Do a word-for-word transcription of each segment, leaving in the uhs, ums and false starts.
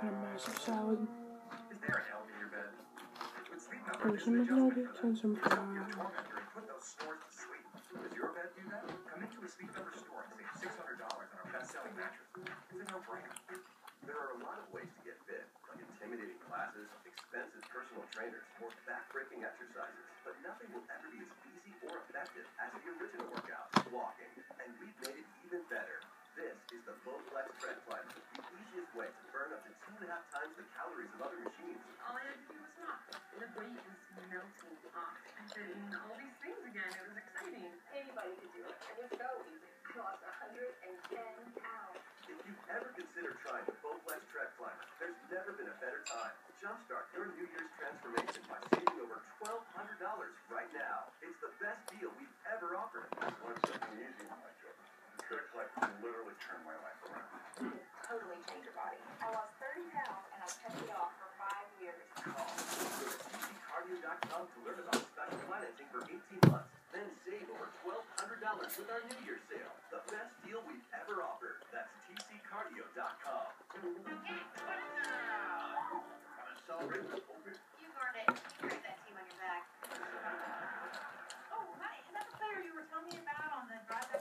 Had a massive salad. Is there an elf in your bed? With Sleep Number, there's some McNuggets the and some fries. Your tormentor and put those stores to sleep. Does your bed do that? Come into a Sleep Number store and save six hundred dollars on our best-selling mattress. It's a no-brainer. There are a lot of ways to get fit, like intimidating classes, expensive personal trainers, or back-breaking exercises. But nothing will ever be as easy or effective as the original workout, walking. And we've made it even better. This is the Bowflex TreadClimber, the easiest way to burn up to two and a half times the calories of other machines. All I had to do was walk. The weight is melting off. I've been eating all these things again. It was exciting. Anybody could do it, and it's so easy. It costs one hundred ten pounds. If you've ever considered trying the Bowflex TreadClimber, there's never been a better time. Jumpstart your New Year's transformation by saving over twelve hundred dollars right now. It's the best deal we've ever offered. I want something easy, my children. TreadClimber can literally turn my life around. Mm. Totally change your body. I lost thirty pounds and I've kept it off for five years. Call. Go to C C Cardio dot com to learn about special financing for eighteen months. Then save over twelve hundred dollars with our New Year's sale. The best deal we've ever offered. That's T C Cardio dot com. Okay, now? I'm going to celebrate with open. You've earned it. You carried that team on your back. Oh, hi. Is that the player you were telling me about on the drive back?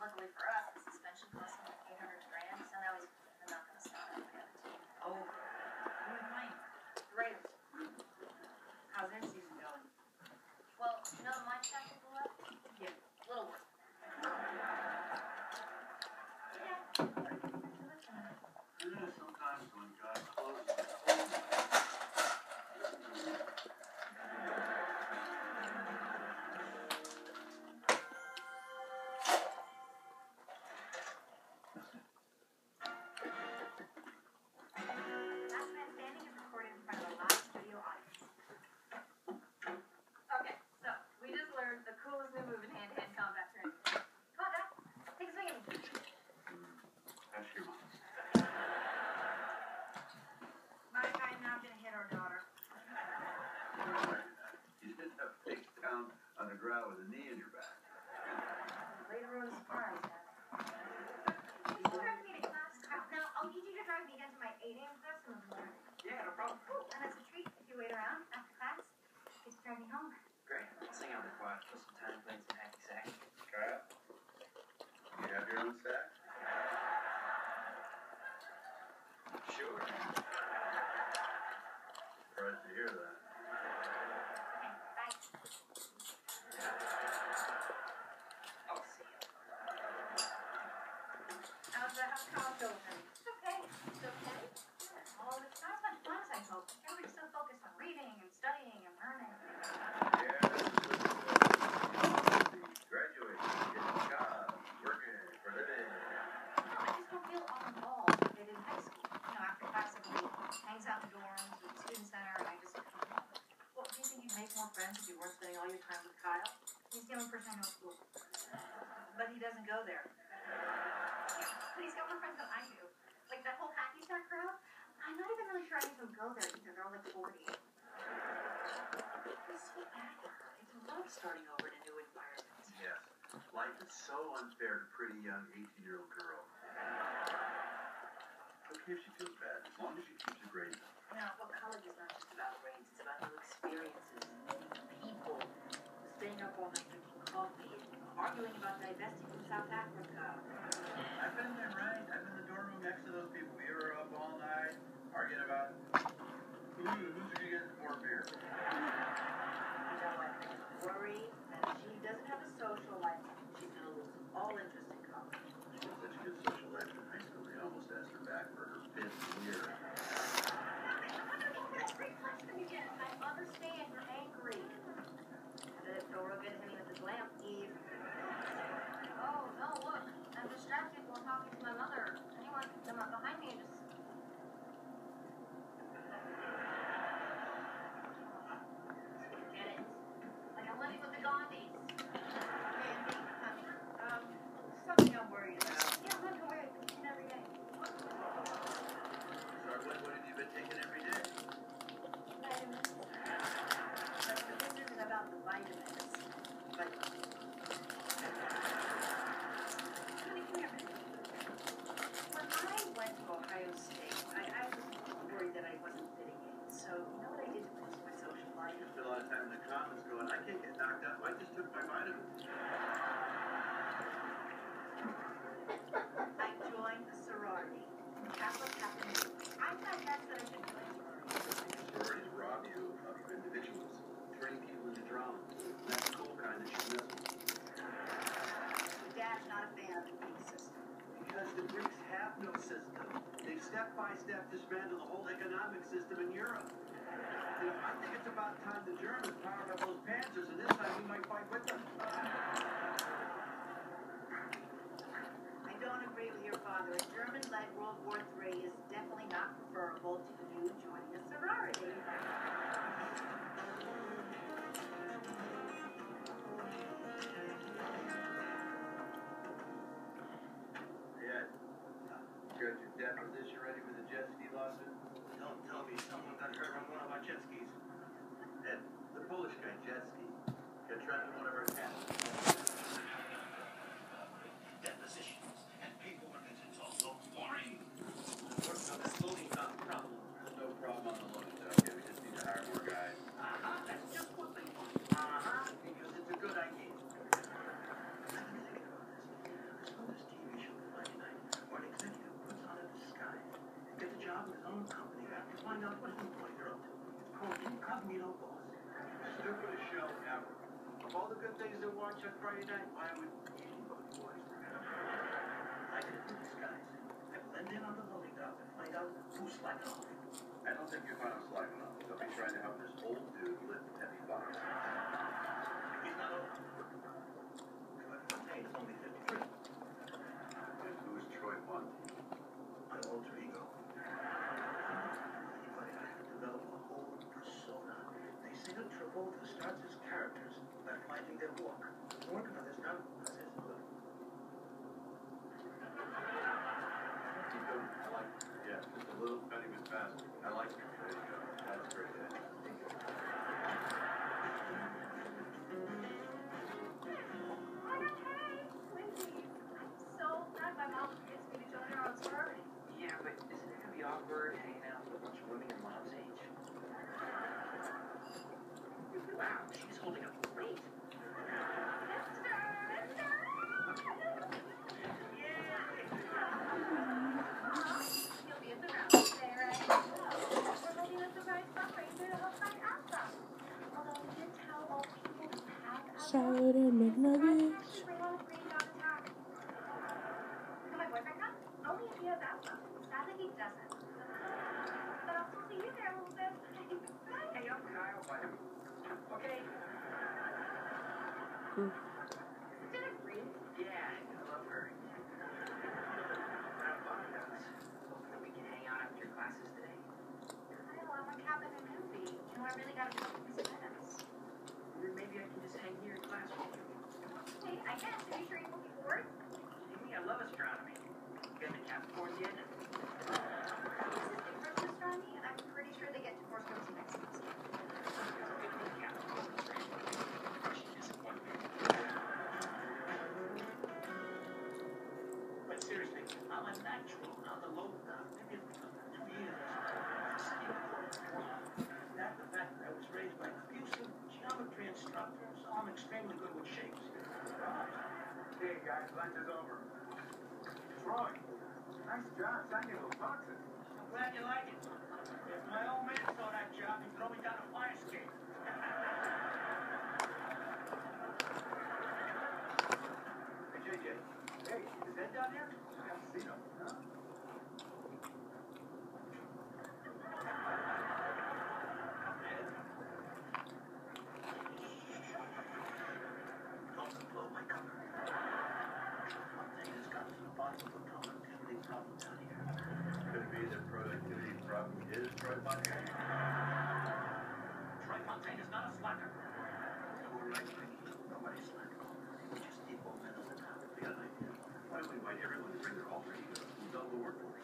Luckily for us, the suspension cost him like eight hundred grand, so now he's not going to stop him for the other team. Oh, who am I? The Raiders. How's their season going? Well, you know the line tactical left? Yeah. A little worse than that. Yeah. You know, sometimes when God closes the door. On the ground with a knee in your back. Later on, surprise. You drive me to class. Now, I'll need you to drive me down to my eight a m class tomorrow. Yeah, no problem. Cool. And as a treat, if you wait around after class, you can drive me home. Great. I'll sing out the choir for some time playing some hacky sack. Kyle, you have your own sack? Sure. Surprised to hear that. It's okay. It's okay. Well, it's not as much fun as I hoped. Everybody's so focused on reading and studying and learning. Yeah, that's what it's about. Graduating, getting a job, working for a living. I just don't feel on the ball like they did in high school. You know, after class, everybody hangs out in dorms with the student center, and I just couldn't help it. Well, do you think you'd make more friends if you weren't spending all your time with Kyle? He's the only person I know at school. But he doesn't go there. But he's got more friends than I do. Like that whole hacky sack crew, I'm not even really sure I need to go there either. They're all like forty. It's so backward. It's a love starting over in a new environment. Yes. Life is so unfair to pretty young eighteen-year-old girl. Okay if she feels bad, as long as she keeps her grades up. Now, well, college is not just about grades. It's about new experiences, people, staying up all night drinking coffee, and arguing about divesting from South Africa. I've been there, right? I've been in the dorm room next to those people. We were up all night arguing about who's going to get more beer. You know what? Worry that she doesn't have a social life. She's going to lose all interest in college. She had such a good social life in high school. They almost asked her back for her fifth year. I wonder if that's a great question you get. I understand you're angry. I did it feel real good to me with the glam, Eve. Oh, no, look. I'm distracted. We'll talk didn't get knocked up. I just took my vitamins. I joined the sorority. Kappa Kappa Nu. I thought that's what I should join. Sororities rob you of your individuals, turning people into drama. That's the cool kind that you miss. Dad's not a fan of the Greek system. Because the Greeks have no system. They step by step dismantle the whole economic system in Europe. You know, I think it's about time the Germans powered up those panzers, and this time we might fight with them. I don't agree with your father. A German-led World War Three is definitely not preferable to you joining a sorority. Yes. You got your deposition ready with the jet ski lawsuit? Don't tell me someone got hurt on one of our jet skis. And the Polish guy jet ski got trapped in one of our cats. Depositions and paperwork is also boring. Working on this loading dock problem. No problem on the loading dock. We just need to hire more guys. Uh huh. That's just what they want. Uh huh. Because it's a good idea. Find out what his boys are up to. It's called Incognito Boss. Stupidest show ever. Of all the good things to watch on Friday night, why would anybody watch that? I did it with these guys. I blend in on the loading dock and find out who's slacking off. I don't think you're gonna slack enough. They'll be trying to help this old dude lift heavy box. He's not old. Hey, it's only fifty-three. And who's Troy Monty? My alter ego. Travolta starts his characters by finding their walk. Working on this now as his book. I like it. Yeah, just a little tiny bit fast. I like it. There you go. That's great. What a hey, Wendy. I'm so glad my mom gets me to join her on sorority. Yeah, but isn't it going to be awkward hanging out with a bunch of women your mom's age? Wow, she's holding up great. Mister! Mister! Yeah! You'll be at the round today, right? So, we're holding a surprise fundraiser to help find Alpha. Although we did tell all people to pack up. Salad and McNuggets. Can my boyfriend come? Only if he has Alpha. Sadly, he doesn't. But I'll still see you there a little bit. Hey, I'm Kyle. Bye. Okay. Hmm. Is it a green? Yeah, I love her. Out of Bondo's. Hopefully we can hang out after classes today. I know, I'm a cabin and movie. You know, I really got a couple of minutes. Then maybe I can just hang here in class with you. Wait, I guess. Are you sure you're looking for it? I love astronomy. Getting the Capricorn yet? This is the first astronomy, and I'm pretty sure they get to Force Coast next semester. I'm a natural, not a low down. Maybe it's because I'm Indian. Not the fact that I was raised by abusive geometry instructors, so I'm extremely good with shapes. Okay, guys, lunch is over. Troy, nice job signing those boxes. I'm glad you like it. If my old man saw that job, he'd throw me down a fire escape. Hey, J J. Hey, is Ed down here? You know, huh? Don't blow my cover. One thing has gotten to the bottom of the productivity problem down here. Could be the productivity problem is Troy Fontaine. Troy Fontaine is not a slacker. So we're right, Ricky. Nobody's slacker. We just need more medals and have a real idea. Why don't we invite everyone to bring their alter ego and double the workforce?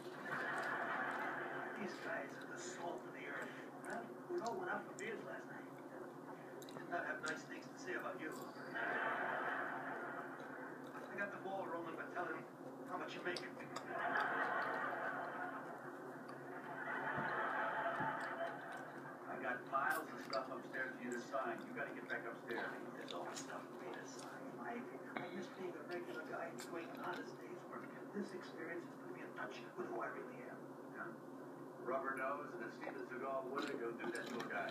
These guys are the salt of the earth. Well, we all went out for beers last night. Did not have nice things to say about you. I got the ball rolling by telling how much you make. I got piles of stuff upstairs for you to sign. You got to get back upstairs. This experience has put me in touch with who I really am. Yeah. Rubber nose and a Steven Seagal wouldn't go do that to a guy.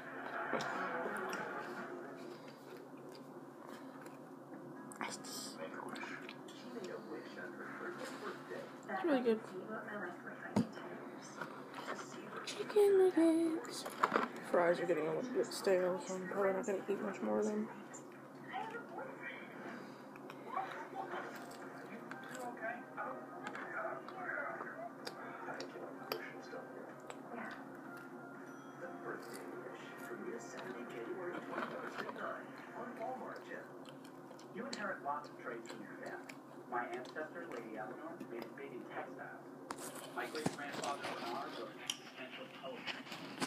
Make a wish. She made a wish on her first birthday. That's really good. Chicken nuggets. Fries are getting a little bit stale, so I'm probably not going to eat much more of them. You inherit lots of traits from your family. My ancestor, Lady Eleanor, made a big in textiles. My great-grandfather, Bernard, was an existential poet.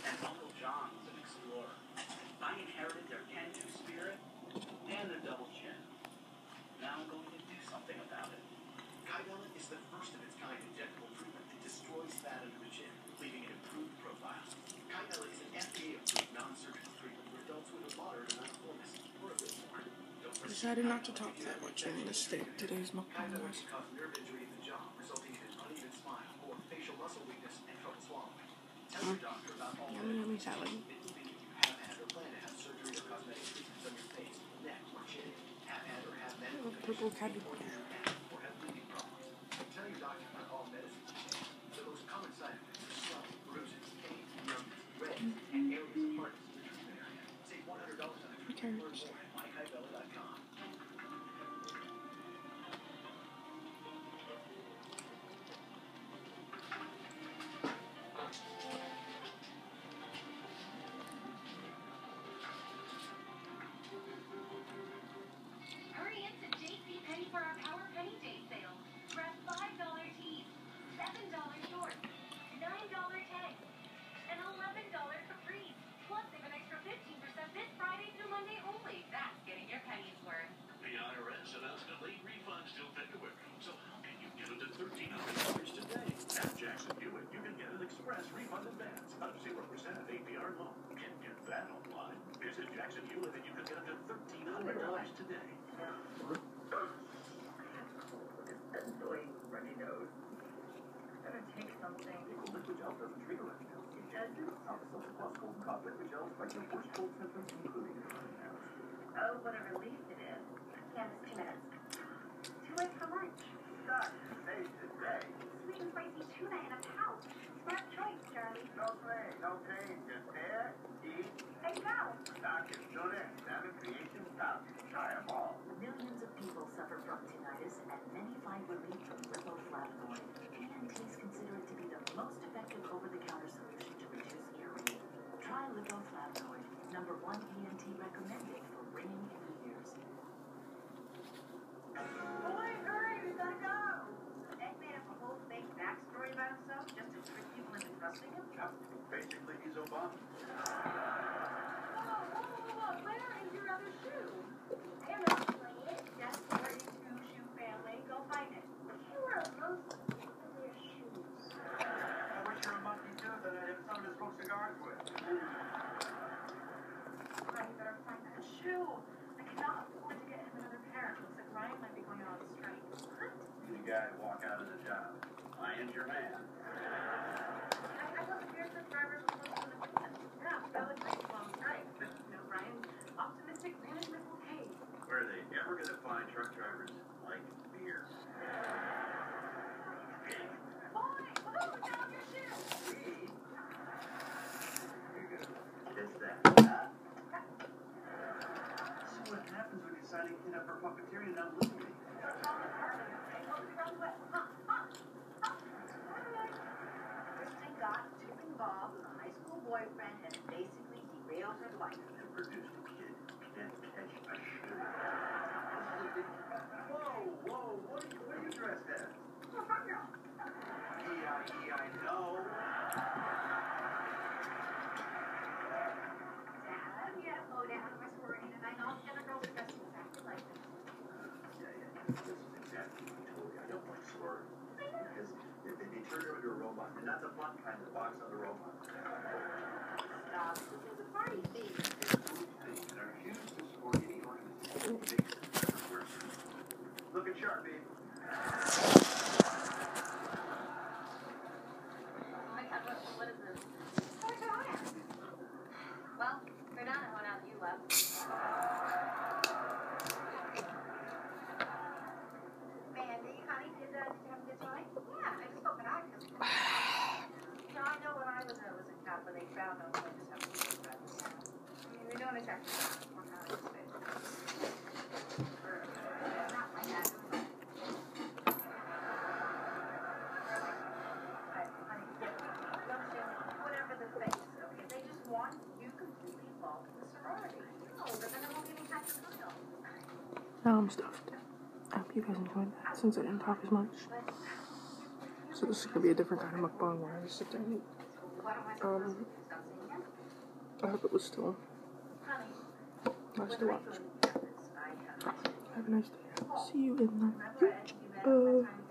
And Uncle John was an explorer. I inherited their can-do spirit and their double chin. Now I'm going to do something about it. Kybella is the first of its kind injectable treatment that destroys fat under the chin, leaving an improved profile. Kybella is an F D A-approved non-surgical treatment for adults with a moderate amount of fullness or a bit more. I decided not to talk that much in this state today's mukbang was. Huh? Yummy, yummy salad. Oh, purple cabbage. Okay. Oh, what a relief it is. Yes, two minutes. Too late for lunch. Stop. Save the day. Sweet and spicy tuna in a pouch. Smart choice, Charlie. No play, no pain. Just there, eat, and go. Stock and tuna and salmon creation stock. Try them all. Millions of people suffer from tinnitus, and many find relief from lipoflatonoid. P N Ts consider it to be the most effective over-the-counter solution to reduce ear ringing. Try lipoflatonoid, number one P N T recommended for ringing in the ears. Boy, hurry, we gotta go! Ed made up a whole fake backstory about himself just to trick people into trusting him. Basically, he's Obama. Whoa, whoa, whoa, whoa, where is your other shoe? I don't know, play it. That's where you two shoe family. Go find it. You were most of their shoes. I wish you were a monkey too, that I'd have some to smoke cigars with. I cannot afford to get him another pair. It looks like Ryan might be going on strike. What? You guys walk out of the job. I am your man. I, I thought the beers were forever close to the business. Yeah, that would take a long strike. But, you know, Ryan, optimistic management will pay. Where are they ever going to find truck drivers like beer? Boy, whoa, down your shoe! Hey. You're good. Just that. Signing in up for puppeteering and not listening. Kristen got too involved with a high school boyfriend and it basically derailed her life. And produced a kid and catch a shoe. Whoa, whoa, what are you, what are you dressed as? Oh, fuck no. E I E, I know. Dad, I'm gonna blow down my squirting and I know I'm gonna go with this. Turn her into a robot, and not the fun kind that box on the robot. Stop. This is a party thing. It's a food thing, and our huge to support any organization. Look at Sharpie. Now I'm stuffed. I hope you guys enjoyed that since I didn't talk as much. So this is going to be a different kind of mukbang where I just sit there and eat. Um, I hope it was still nice to watch. Have a nice day. See you in the future.